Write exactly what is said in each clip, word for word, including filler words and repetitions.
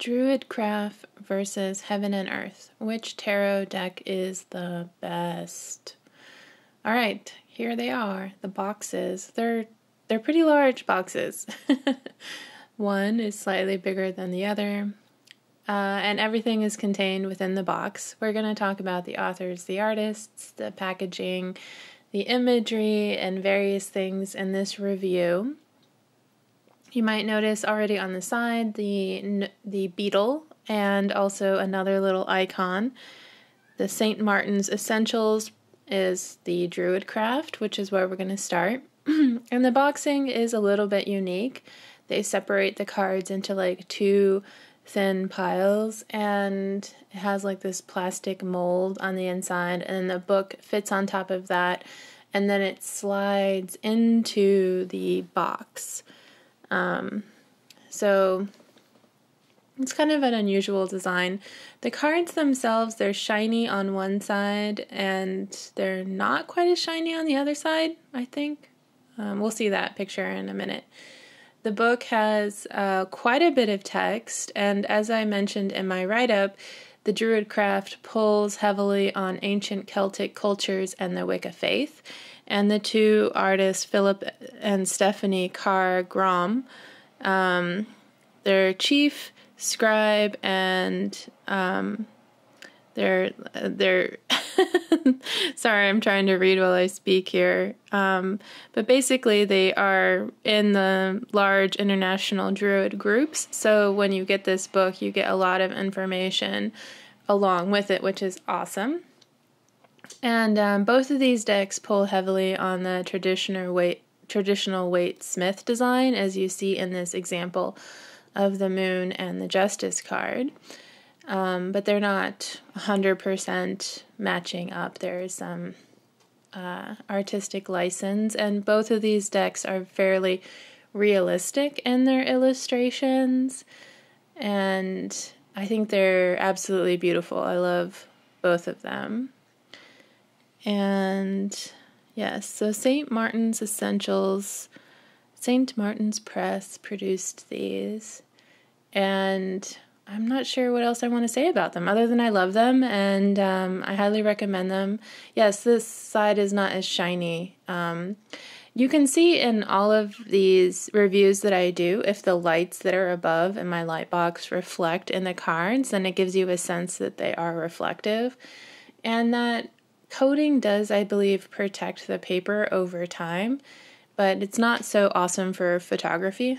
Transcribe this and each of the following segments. Druidcraft versus Heaven and Earth. Which tarot deck is the best? All right, here they are, the boxes. They're they're pretty large boxes. One is slightly bigger than the other, uh, and everything is contained within the box. We're going to talk about the authors, the artists, the packaging, the imagery, and various things in this review. You might notice already on the side the the beetle and also another little icon. The Saint Martin's Essentials is the Druidcraft, which is where we're going to start. And the boxing is a little bit unique. They separate the cards into like two thin piles, and it has like this plastic mold on the inside, and the book fits on top of that, and then it slides into the box. Um, so it's kind of an unusual design. The cards themselves, they're shiny on one side and they're not quite as shiny on the other side, I think. Um, we'll see that picture in a minute. The book has uh, quite a bit of text, and as I mentioned in my write-up, the Druidcraft pulls heavily on ancient Celtic cultures and the Wicca faith. And the two artists, Philip and Stephanie Carr-Gomm, um, their chief scribe and um, their their. Sorry, I'm trying to read while I speak here. Um, but basically, they are in the large international Druid groups. So when you get this book, you get a lot of information along with it, which is awesome. And um, both of these decks pull heavily on the traditional Waite, traditional Waite Smith design, as you see in this example of the Moon and the Justice card. Um, but they're not one hundred percent matching up. There is some uh, artistic license, and both of these decks are fairly realistic in their illustrations, and I think they're absolutely beautiful. I love both of them. And yes, so Saint Martin's Essentials, Saint Martin's Press produced these, and I'm not sure what else I want to say about them other than I love them, and um, I highly recommend them. Yes, this side is not as shiny. Um, you can see in all of these reviews that I do, if the lights that are above in my light box reflect in the cards, then it gives you a sense that they are reflective, and that coating does, I believe, protect the paper over time, but it's not so awesome for photography.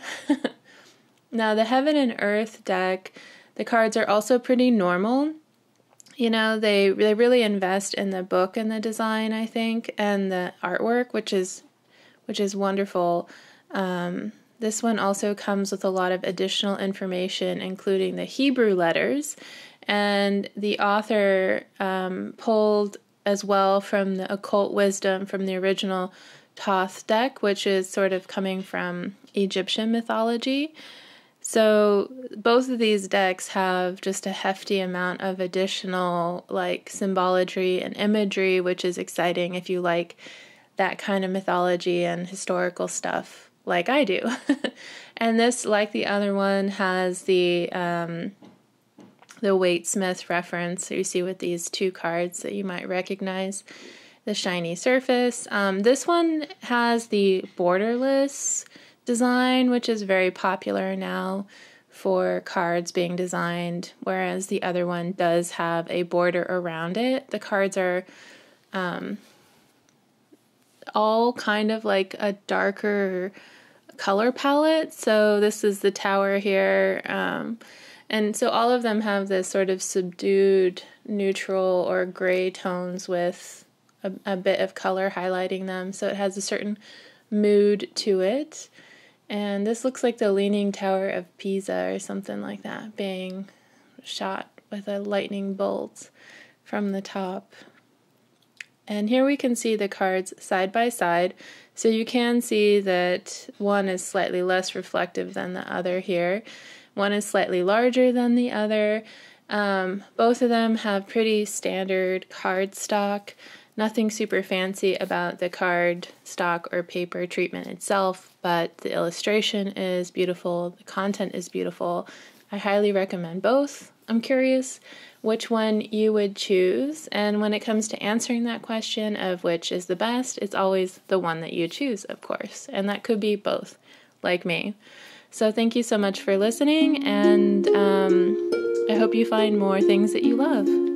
Now, the Heaven and Earth deck, the cards are also pretty normal. You know, they, they really invest in the book and the design, I think, and the artwork, which is, which is wonderful. Um, this one also comes with a lot of additional information, including the Hebrew letters, and the author um, pulled as well from the occult wisdom from the original Thoth deck, which is sort of coming from Egyptian mythology. So both of these decks have just a hefty amount of additional like symbolatry and imagery, which is exciting if you like that kind of mythology and historical stuff like I do. And this, like the other one, has the um, the Waite Smith reference that you see with these two cards that you might recognize, the shiny surface. Um, this one has the borderless design, which is very popular now for cards being designed, whereas the other one does have a border around it. The cards are um, all kind of like a darker color palette. So this is the tower here. Um, And so all of them have this sort of subdued, neutral, or gray tones with a, a bit of color highlighting them. So it has a certain mood to it. And this looks like the Leaning Tower of Pisa or something like that, being shot with a lightning bolt from the top. And here we can see the cards side by side. So you can see that one is slightly less reflective than the other here. One is slightly larger than the other. Um, both of them have pretty standard cardstock. Nothing super fancy about the card, stock, or paper treatment itself, but the illustration is beautiful, the content is beautiful. I highly recommend both. I'm curious which one you would choose, and when it comes to answering that question of which is the best, it's always the one that you choose, of course, and that could be both, like me. So thank you so much for listening, and um, I hope you find more things that you love.